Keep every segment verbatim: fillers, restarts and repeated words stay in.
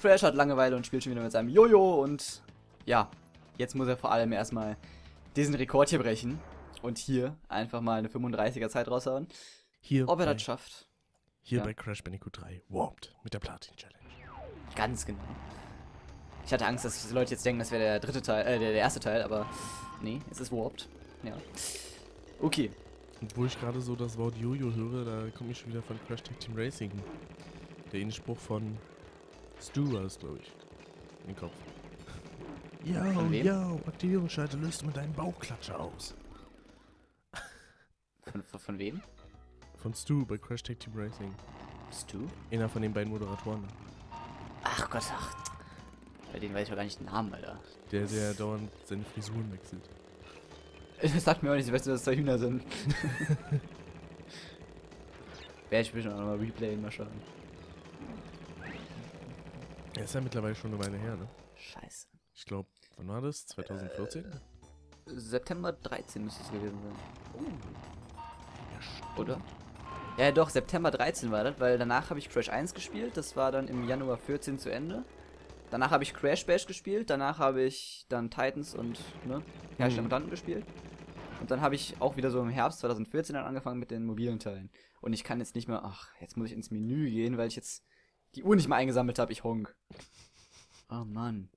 Crash hat Langeweile und spielt schon wieder mit seinem Jojo und ja, jetzt muss er vor allem erstmal diesen Rekord hier brechen und hier einfach mal eine fünfunddreißiger Zeit raushauen, hier ob er bei, das schafft. Hier ja. bei Crash Bandicoot drei Warped mit der Platin Challenge. Ganz genau. Ich hatte Angst, dass die Leute jetzt denken, das wäre der dritte Teil, äh, der, der erste Teil, aber nee, es ist Warped. Ja. Okay. Obwohl ich gerade so das Wort Jojo höre, da komme ich schon wieder von Crash Team Racing. Der Inspruch von Stu war es, glaube ich, in den Kopf. Yo, yo, Aktivierungsschalter löst du mit deinem Bauchklatscher aus. Von, von, von wem? Von Stu bei Crash Team Racing. Stu? Einer von den beiden Moderatoren. Ach Gott, ach. Bei denen weiß ich auch gar nicht den Namen, Alter. Der, der dauernd seine Frisuren wechselt. Das sagt mir auch nicht, weißt du, dass zwei Hühner sind. Wär ich bestimmt auch nochmal replayen, mal schauen. Ja, ist ja mittlerweile schon eine Weile her, ne? Scheiße. Ich glaube, wann war das? zwanzig vierzehn? Äh, September dreizehn müsste es gewesen sein. Oh. Ja, stimmt. Oder? Ja, doch, September dreizehn war das, weil danach habe ich Crash eins gespielt. Das war dann im Januar vierzehn zu Ende. Danach habe ich Crash Bash gespielt, danach habe ich dann Titans und ne, Hersteller und Tanten gespielt. Und dann habe ich auch wieder so im Herbst zwanzig vierzehn dann angefangen mit den mobilen Teilen. Und ich kann jetzt nicht mehr, ach, jetzt muss ich ins Menü gehen, weil ich jetzt die Uhr nicht mehr eingesammelt habe, ich honk. Oh Mann.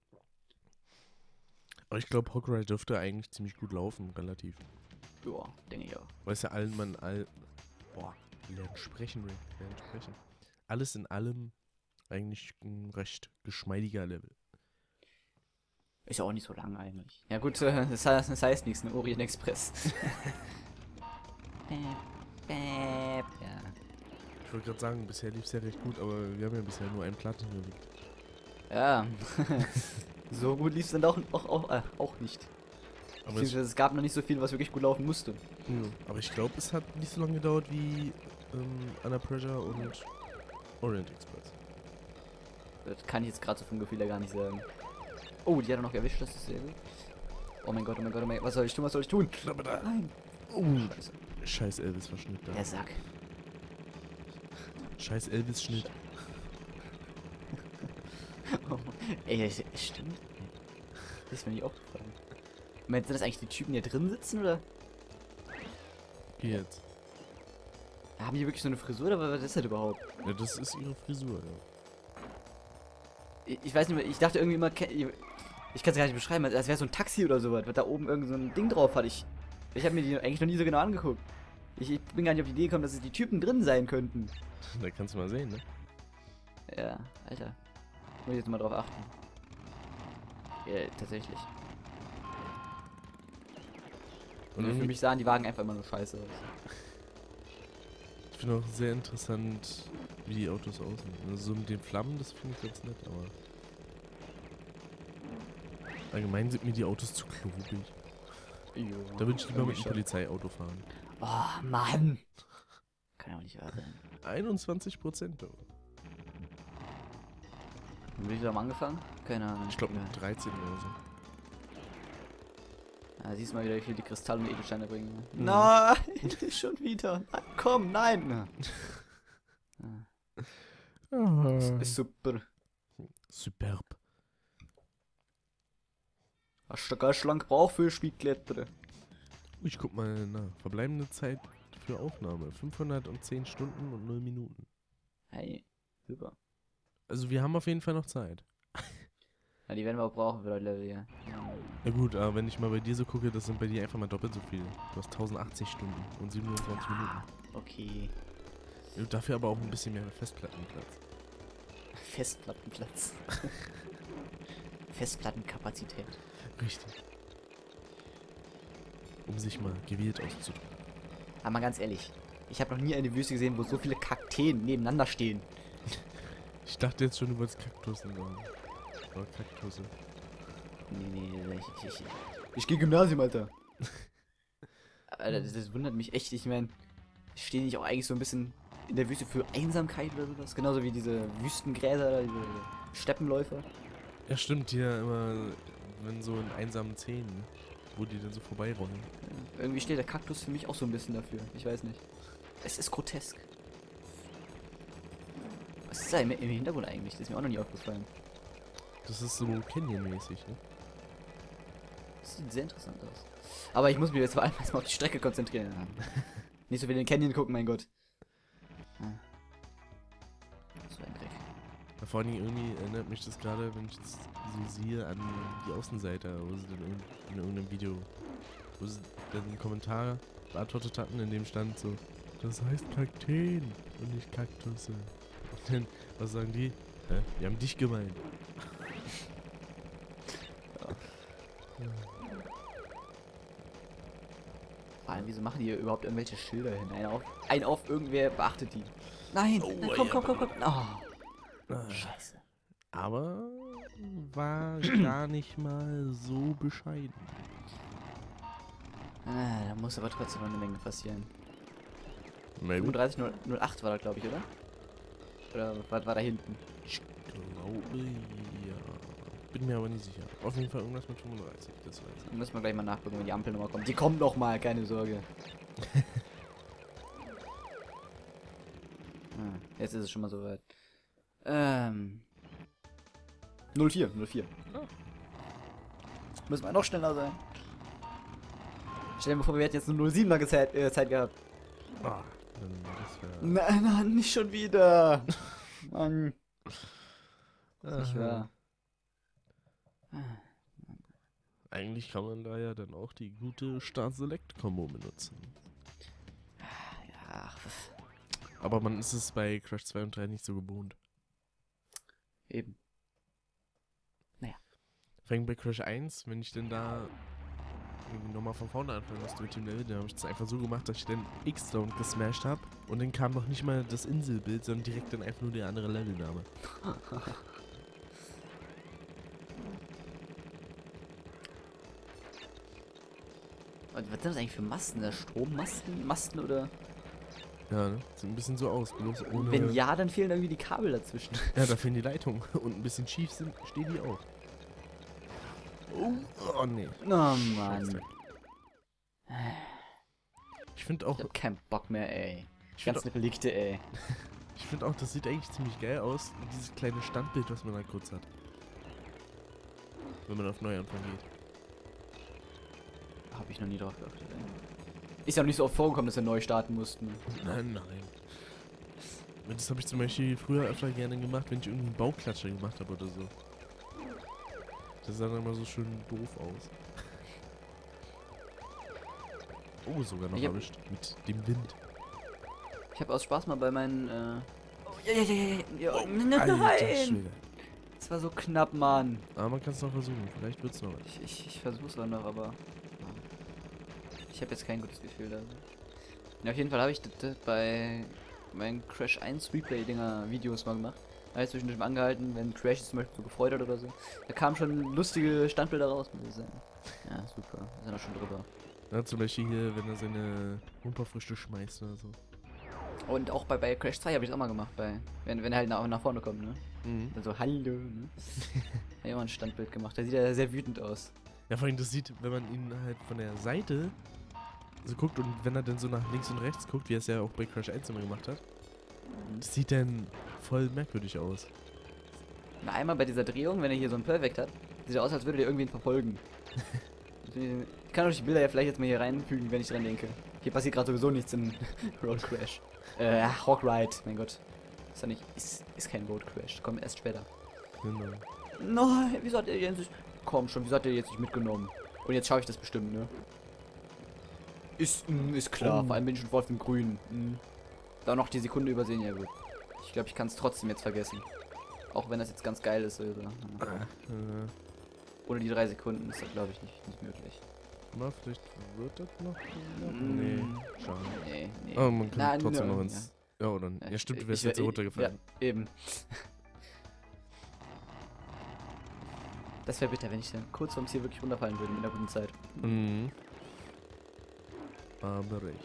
Aber ich glaube, Hog Ride dürfte eigentlich ziemlich gut laufen, relativ. Ja, denke ich auch. Weil es ja allen man all... Boah, lernt sprechen, lernt sprechen. Alles in allem... Eigentlich ein recht geschmeidiger Level. Ist ja auch nicht so lang eigentlich. Ja gut, das heißt, das heißt nichts, ne? Orient Express. Ja. Ich wollte gerade sagen, bisher lief es ja recht gut, aber wir haben ja bisher nur einen Platin gelegt. Ja, so gut lief es dann auch, auch, auch, äh, auch nicht. Aber es, es gab noch nicht so viel, was wirklich gut laufen musste. Mhm. Aber ich glaube, es hat nicht so lange gedauert wie ähm, Under Pressure und Orient Express. Das kann ich jetzt gerade so vom Gefühl her gar nicht sagen. Oh, die hat er noch erwischt, das ist sehr gut. Oh mein Gott, oh mein Gott, oh mein Gott, was soll ich tun, was soll ich tun? Nein! Oh, Scheiße. Scheiß Elvis-Verschnitt da. Der Sack. Scheiß Elvis-Schnitt. Oh, ey, das stimmt. Das ist mir nicht aufgefallen. Meinst du, sind das eigentlich die Typen, die da drin sitzen, oder? Jetzt. Haben die wirklich so eine Frisur, oder was ist das überhaupt? Ja, das ist ihre Frisur, ja. Ich weiß nicht mehr, ich dachte irgendwie immer, ich kann es gar nicht beschreiben, als wäre so ein Taxi oder sowas, was da oben irgend so ein Ding drauf hat. Ich, ich habe mir die eigentlich noch nie so genau angeguckt. Ich, ich bin gar nicht auf die Idee gekommen, dass es die Typen drin sein könnten. Da kannst du mal sehen, ne? Ja, Alter. Muss ich jetzt mal drauf achten. Ja, tatsächlich. Und für mich sahen die Wagen einfach immer nur scheiße aus. Ich finde auch sehr interessant, wie die Autos aussehen. Also so mit den Flammen, das finde ich ganz nett, aber... Allgemein sind mir die Autos zu klobig. Jo, da würde ich lieber mit dem Polizeiauto fahren. Oh, Mann! Kann ja auch nicht wahr sein. einundzwanzig Prozent. Wie viel haben wir angefangen? Keine Ahnung. Ich glaube mit dreizehn oder so. Ah, siehst du mal wieder, wie viel die Kristalle und Edelsteine bringen. Mhm. Nein, schon wieder. Nein, komm, nein. Ah. Ist super. Superb. Hast du gar schlank braucht für Spielklettere? Ich guck mal nach. Verbleibende Zeit für Aufnahme. fünfhundertzehn Stunden und null Minuten. Hey, super. Also wir haben auf jeden Fall noch Zeit. Ja, die werden wir auch brauchen für das Level, ja. Na gut, aber wenn ich mal bei dir so gucke, das sind bei dir einfach mal doppelt so viele. Du hast tausendachtzig Stunden und siebenundzwanzig ja, Minuten. Okay. Ja, dafür aber auch ein bisschen mehr Festplattenplatz. Festplattenplatz. Festplattenkapazität. Richtig. Um sich mal gewählt auszudrücken. Aber mal ganz ehrlich, ich habe noch nie eine Wüste gesehen, wo so viele Kakteen nebeneinander stehen. Ich dachte jetzt schon, du wolltest Kaktussen sagen. Oder Kaktusse. Nee, nee, ich, ich, ich, ich gehe Gymnasium, Alter. Alter, das, das wundert mich echt. Ich meine, stehen nicht auch eigentlich so ein bisschen in der Wüste für Einsamkeit oder sowas? Genauso wie diese Wüstengräser oder diese Steppenläufer. Ja, stimmt, hier immer, wenn so in einsamen Szenen, wo die dann so vorbeirollen. Ja, irgendwie steht der Kaktus für mich auch so ein bisschen dafür. Ich weiß nicht. Es ist grotesk. Was ist da im, im Hintergrund eigentlich? Das ist mir auch noch nie aufgefallen. Das ist so Canyon-mäßig, ne? Das sieht sehr interessant aus. Aber ich muss mich jetzt vor allem erstmal auf die Strecke konzentrieren. Nicht so viel in den Canyon gucken, mein Gott. Das war ein Dreck. Vor allem irgendwie erinnert mich das gerade, wenn ich das so sehe, an die Außenseiter, wo sie dann in irgendeinem Video, wo sie dann einen Kommentar beantwortet hatten, in dem stand so, das heißt Kakteen und nicht Kaktusse. Und dann, was sagen die? Hä? Wir haben dich gemeint. Ja. Ja. Vor allem, wieso machen die hier überhaupt irgendwelche Schilder hin? Ein auf, ein auf irgendwer beachtet die. Nein, oh, nein, komm, ja, komm, komm, komm, komm. Oh. Scheiße. Aber war gar nicht mal so bescheiden. Ah, da muss aber trotzdem noch eine Menge passieren. fünfunddreißig null acht war da, glaube ich, oder? Oder was war da hinten? Ich glaube, ja. Bin mir aber nicht sicher. Auf jeden Fall irgendwas mit fünfunddreißig, das weiß ich. Müssen wir gleich mal nachgucken, wenn die Ampel nochmal kommt. Die kommen doch mal, keine Sorge. Ah, jetzt ist es schon mal soweit. Ähm. null vier, null vier. Ja. Müssen wir noch schneller sein. Stell dir mal vor, wir hätten jetzt eine null siebener Zeit, äh, Zeit gehabt. Oh, dann das nein, nein, nicht schon wieder. Mann. Das ist nicht wahr. Eigentlich kann man da ja dann auch die gute Start-Select-Kombo benutzen. Ja. Aber man ist es bei Crash zwei und drei nicht so gewohnt. Eben. Naja. Fängt bei Crash eins, wenn ich denn da nochmal von vorne anfangen musste mit dem Level, dann habe ich das einfach so gemacht, dass ich den X-Down gesmashed habe und dann kam noch nicht mal das Inselbild, sondern direkt dann einfach nur der andere Levelname. Was sind das eigentlich für Masten? Da Strommasten? Masten oder? Ja, ne? Sieht ein bisschen so aus, bloß ohne... Wenn ja, dann fehlen irgendwie die Kabel dazwischen. Ja, da fehlen die Leitungen. Und ein bisschen schief sind, stehen die auch. Oh, oh nee. Oh Mann. Ich finde auch... Ich hab keinen Bock mehr, ey. Die ganzen auch, Relikte, ey. Ich finde auch, das sieht eigentlich ziemlich geil aus. Dieses kleine Standbild, was man da kurz hat. Wenn man auf Neuanfang geht. Hab ich noch nie drauf geachtet, ey. Ist ja noch nicht so oft vorgekommen, dass wir neu starten mussten. Nein, nein. Das habe ich zum Beispiel früher öfter gerne gemacht, wenn ich irgendeinen Bauklatscher gemacht habe oder so. Das sah dann immer so schön doof aus. Oh, sogar noch erwischt. Mit dem Wind. Ich habe aus Spaß mal bei meinen... Äh oh, ja, ja, ja, ja. Oh, nein! Das war so knapp, Mann. Aber man kann es noch versuchen. Vielleicht wird's noch. Ich, ich, ich versuch's dann noch, aber... Ich habe jetzt kein gutes Gefühl da. Ja, auf jeden Fall habe ich das bei meinen Crash eins Replay-Dinger Videos mal gemacht. Da habe ich zwischendurch mal angehalten, wenn Crash zum Beispiel so gefreut hat oder so. Da kamen schon lustige Standbilder raus, muss ich sagen. Ja, super. Da sind wir schon drüber. Ja, zum Beispiel hier, wenn er seine Humperfrüchte schmeißt oder so. Und auch bei, bei Crash zwei habe ich es auch mal gemacht, bei wenn, wenn er halt nach, nach vorne kommt, ne? Mhm. Also, hallo, ne? Habe ich auch mal ein Standbild gemacht. Da sieht er sehr wütend aus. Ja, vor allem, das sieht, wenn man ihn halt von der Seite so guckt und wenn er dann so nach links und rechts guckt, wie er es ja auch bei Crash eins immer gemacht hat, das sieht dann voll merkwürdig aus. Na, einmal bei dieser Drehung, wenn er hier so ein Perfect hat, sieht er aus, als würde der irgendwen verfolgen. Ich kann euch die Bilder ja vielleicht jetzt mal hier reinfügen, wenn ich dran denke. Hier passiert gerade sowieso nichts im Road Crash. Äh, Hog Ride, mein Gott. Ist ja nicht, ist, ist kein Road Crash, kommt erst später. Genau. Nein, wieso hat er jetzt nicht... Komm schon, wieso hat er jetzt nicht mitgenommen? Und jetzt schaue ich das bestimmt, ne? Ist, mh, ist klar, oh. Vor allem bin ich schon voll im Grün. Mh. Da noch die Sekunde übersehen, ja gut. Ich glaube, ich kann es trotzdem jetzt vergessen. Auch wenn das jetzt ganz geil ist. Oder? Mhm. Ohne die drei Sekunden ist das, glaube ich, nicht, nicht möglich. Na, vielleicht wird das noch? Mhm. Nee, schade. Nee, nee. Aber man kann Na, trotzdem nö. noch ins... Ja, ja oder? Ja, ja stimmt, du wärst jetzt so runtergefallen. Ja, eben. Das wäre bitter, wenn ich dann kurz vorm Ziel wirklich runterfallen würde mit einer guten Zeit. Mhm. Aber recht.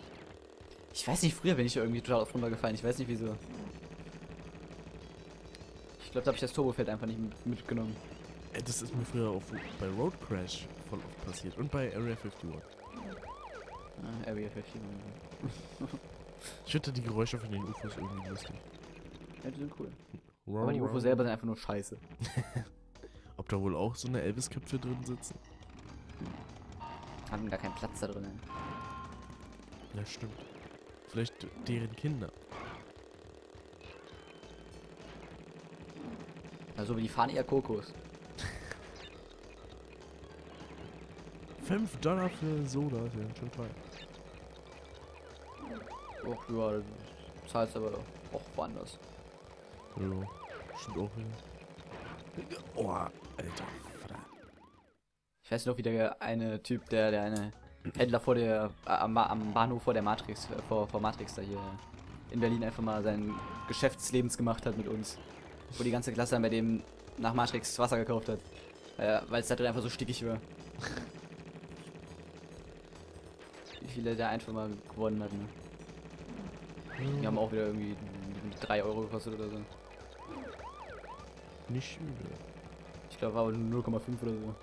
Ich weiß nicht, früher bin ich irgendwie total auf runtergefallen. Ich weiß nicht wieso. Ich glaube, da habe ich das Turbofeld einfach nicht mit, mitgenommen. Das ist mir früher auch bei Road Crash voll oft passiert. Und bei Area einundfünfzig. Ah, Area einundfünfzig. Ich finde die Geräusche von den U F Os irgendwie lustig. Ja, die sind cool. Wow, aber die U F O wow. selber sind einfach nur scheiße. Ob da wohl auch so eine Elvis-Köpfe drin sitzen? Hm. Haben gar keinen Platz da drin. Ja, stimmt. Vielleicht deren Kinder. Also, die fahren eher Kokos. fünf Dollar für Soda ist ja schon frei. Och ja, das zahlst aber auch woanders. Jo, stimmt auch wieder. Oh, Alter. Ich weiß noch, wie der eine Typ, der, der eine Händler vor der, äh, am, am Bahnhof vor der Matrix, äh, vor, vor Matrix da hier in Berlin einfach mal sein Geschäftslebens gemacht hat mit uns. Wo die ganze Klasse dann bei dem nach Matrix Wasser gekauft hat. Äh, Weil es da drin einfach so stickig war. Wie viele da einfach mal gewonnen hatten. Die haben auch wieder irgendwie drei Euro gekostet oder so. Nicht übel. Ich glaube, war aber nur null Komma fünf oder so.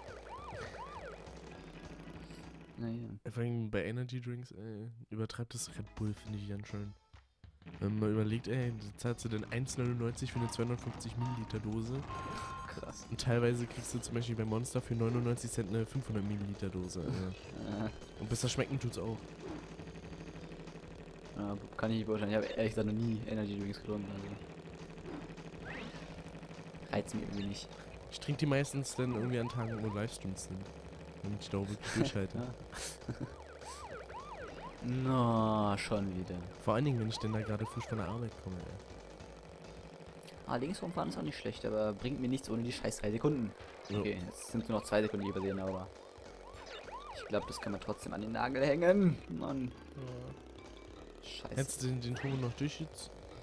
Naja. Vor allem bei Energy Drinks, ey, übertreibt das Red Bull, finde ich ganz schön. Wenn man überlegt, ey, zahlst du denn eins neunundneunzig für eine zweihundertfünfzig Milliliter Dose? Krass. Und teilweise kriegst du zum Beispiel bei Monster für neunundneunzig Cent eine fünfhundert Milliliter Dose. Ja. Und bis das schmecken tut's auch. Ja, kann ich nicht beurteilen. Ich habe ehrlich gesagt noch nie Energy Drinks getrunken. Also. Reizt mich irgendwie nicht. Ich trinke die meistens dann irgendwie an Tagen, wo Livestreams sind. Damit ich da auch wirklich durchhalte. Na, no, schon wieder. Vor allen Dingen, wenn ich denn da gerade frisch von der Arbeit komme, ey. Ah, links rumfahren ist auch nicht schlecht, aber bringt mir nichts ohne die scheiß drei Sekunden. Okay, so. Jetzt sind nur noch zwei Sekunden übersehen, aber... Ich glaube, das kann man trotzdem an den Nagel hängen. Mann. Ja. Scheiße. Hättest du den, den Turbo noch durch,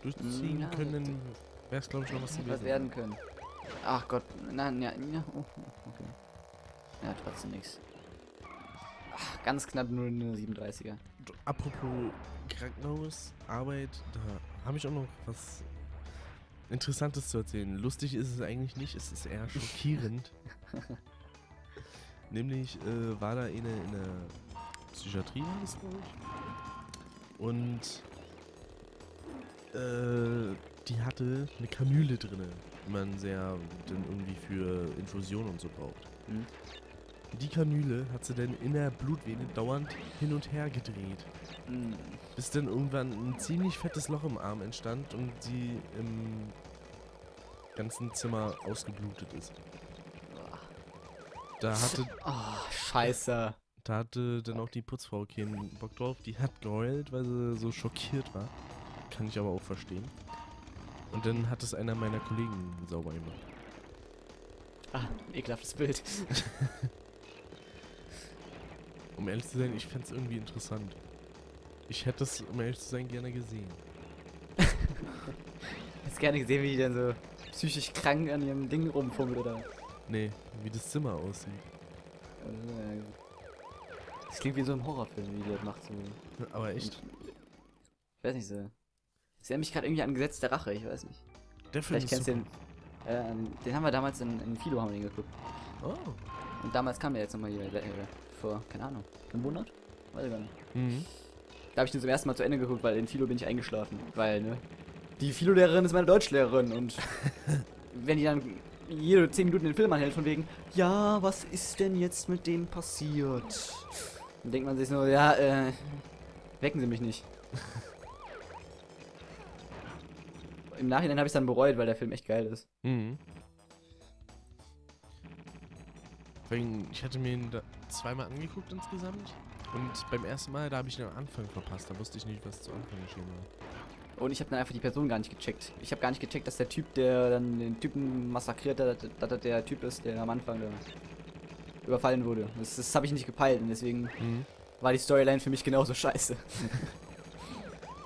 durchziehen na, können, wär's glaube ich noch was gewesen. werden können. Ach Gott, nein, ja, ja, oh, okay. Ja, trotzdem nichts. Ach, ganz knapp nur eine siebenunddreißiger. Apropos Krankenhaus, Arbeit, da habe ich auch noch was Interessantes zu erzählen. Lustig ist es eigentlich nicht, es ist eher schockierend. Nämlich äh, war da eine in der Psychiatrie, war das, glaube ich. Und äh, die hatte eine Kanüle drin, die man sehr dann irgendwie für Infusion und so braucht. Mhm. Die Kanüle hat sie dann in der Blutvene dauernd hin und her gedreht. Mhm. Bis dann irgendwann ein ziemlich fettes Loch im Arm entstand und sie im ganzen Zimmer ausgeblutet ist. Da hatte... Oh, scheiße. Da hatte dann auch die Putzfrau keinen Bock drauf. Die hat geheult, weil sie so schockiert war. Kann ich aber auch verstehen. Und dann hat es einer meiner Kollegen sauber gemacht. Ah, ekelhaftes Bild. Um ehrlich zu sein, ich fände es irgendwie interessant. Ich hätte es, um ehrlich zu sein, gerne gesehen. Hättest gerne gesehen, wie die dann so psychisch krank an ihrem Ding rumfummelt, oder? Nee, wie das Zimmer aussieht. Das klingt wie so ein Horrorfilm, wie die das macht. So. Aber echt? Und, ich weiß nicht so. Sie erinnert mich gerade irgendwie an Gesetz der Rache, ich weiß nicht. Der Film Vielleicht ist kennst du den. Äh, den haben wir damals in, in Philo haben wir den geguckt. Oh. Und damals kam der jetzt nochmal hier, äh, vor, keine Ahnung, einem Monat? Weiß ich gar nicht. Mhm. Da habe ich den zum ersten Mal zu Ende geguckt, weil in Philo bin ich eingeschlafen. Weil, ne, die Philo-Lehrerin ist meine Deutschlehrerin und wenn die dann jede zehn Minuten den Film anhält von wegen, ja, was ist denn jetzt mit dem passiert? Dann denkt man sich nur, ja, äh, wecken Sie mich nicht. Im Nachhinein habe ich es dann bereut, weil der Film echt geil ist. Mhm. Ich hatte mir ihn da zweimal angeguckt insgesamt und beim ersten Mal, da habe ich den am Anfang verpasst, da wusste ich nicht, was zu Anfang geschehen war. Und ich habe dann einfach die Person gar nicht gecheckt. Ich habe gar nicht gecheckt, dass der Typ, der dann den Typen massakriert hat, dass das der Typ ist, der am Anfang da überfallen wurde. Das, das habe ich nicht gepeilt und deswegen mhm. war die Storyline für mich genauso scheiße.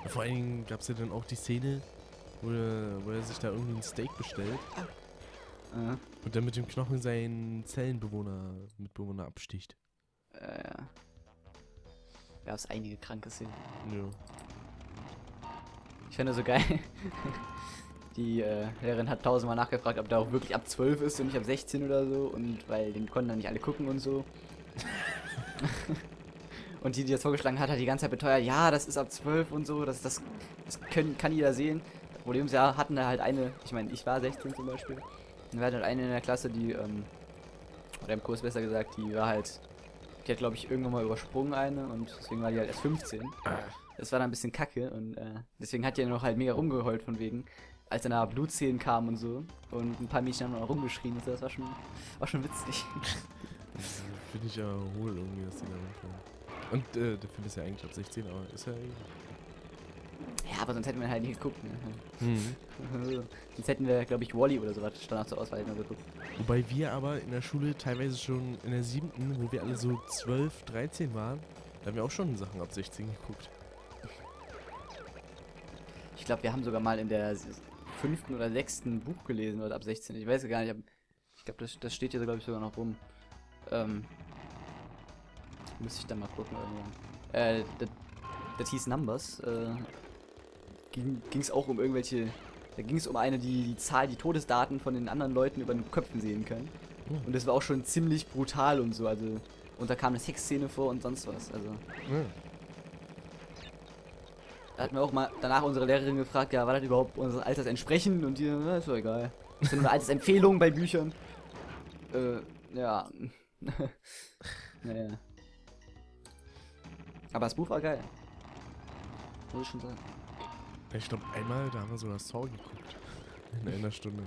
Vor allen Dingen gab es ja dann auch die Szene, wo er, wo er sich da irgendwie ein Steak bestellt. Ah. Ja. Und dann mit dem Knochen seinen Zellenbewohner, Mitbewohner absticht. Äh, ja. Wir haben einige kranke Szenen. Ja. Ich finde so geil. Die äh, Lehrerin hat tausendmal nachgefragt, ob da auch wirklich ab zwölf ist und nicht ab sechzehn oder so. Und weil den konnten dann nicht alle gucken und so. Und die, die das vorgeschlagen hat, hat die ganze Zeit beteuert, ja, das ist ab zwölf und so, das, das, das können, kann jeder sehen. Problem ist ja, hatten da halt eine, ich meine, ich war sechzehn zum Beispiel. Und wir hatten halt eine in der Klasse, die, ähm, oder im Kurs besser gesagt, die war halt, die hat glaube ich irgendwann mal übersprungen eine und deswegen war die halt erst fünfzehn. Das war dann ein bisschen kacke und äh, deswegen hat die noch halt mega rumgeheult von wegen, als dann da Blutzähnen kamen und so. Und ein paar Mädchen haben noch rumgeschrien und so, das war schon, war schon witzig. Finde ich aber hohl irgendwie, dass die da rumkommen. Und äh, du findest ja eigentlich ab sechzehn, aber ist ja irgendwie... Ja, aber sonst hätten wir halt nicht geguckt, ne? Mhm. Sonst hätten wir, glaube ich, Wall-E oder sowas danach zur Auswahl geguckt. Wobei wir aber in der Schule teilweise schon in der siebten, wo wir alle so zwölf, dreizehn waren, da haben wir auch schon Sachen ab sechzehn geguckt. Ich glaube, wir haben sogar mal in der fünften oder sechsten Buch gelesen, oder ab sechzehn, ich weiß gar nicht, ich glaube, das, das steht hier, glaube ich, sogar noch rum. Ähm, müsste ich dann mal gucken irgendwann. Äh, das, das hieß Numbers, äh, ging es auch um irgendwelche, da ging es um eine, die die Zahl, die Todesdaten von den anderen Leuten über den Köpfen sehen kann. Mhm. Und das war auch schon ziemlich brutal und so, also, und da kam eine Sexszene vor und sonst was, also. Mhm. Da hatten wir auch mal danach unsere Lehrerin gefragt, ja, war das überhaupt unseres Alters entsprechend? Und die, na, ist doch egal. Das sind nur Altersempfehlungen bei Büchern. Äh, ja. Naja. Aber das Buch war geil. Muss ich schon sagen. Ich glaube, einmal, da haben wir sogar Saw geguckt. In einer Stunde.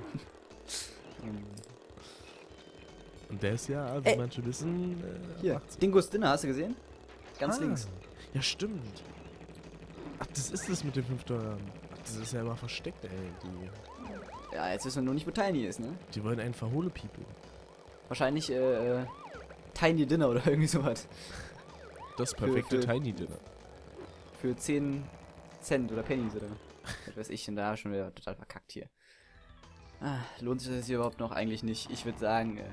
Und der ist ja, wie Ey. manche wissen, äh, hier, achtzehn. Dingo's Dinner, hast du gesehen? Ganz ah, links. Ja, stimmt. Ach, das ist das mit den fünf Dollar. Ach, das ist ja immer versteckt, ey. Die. Ja, jetzt wissen wir nur nicht, wo Tiny ist, ne? Die wollen einen verhole-People. Wahrscheinlich, äh, Tiny Dinner oder irgendwie sowas. Das perfekte für, für, Tiny Dinner. Für zehn Cent oder Pennies oder was weiß ich, denn da schon wieder total verkackt hier. Ah, lohnt sich das hier überhaupt noch? Eigentlich nicht. Ich würde sagen, äh,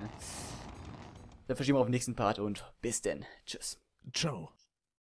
dann verschieben wir auf den nächsten Part und bis denn. Tschüss. Ciao.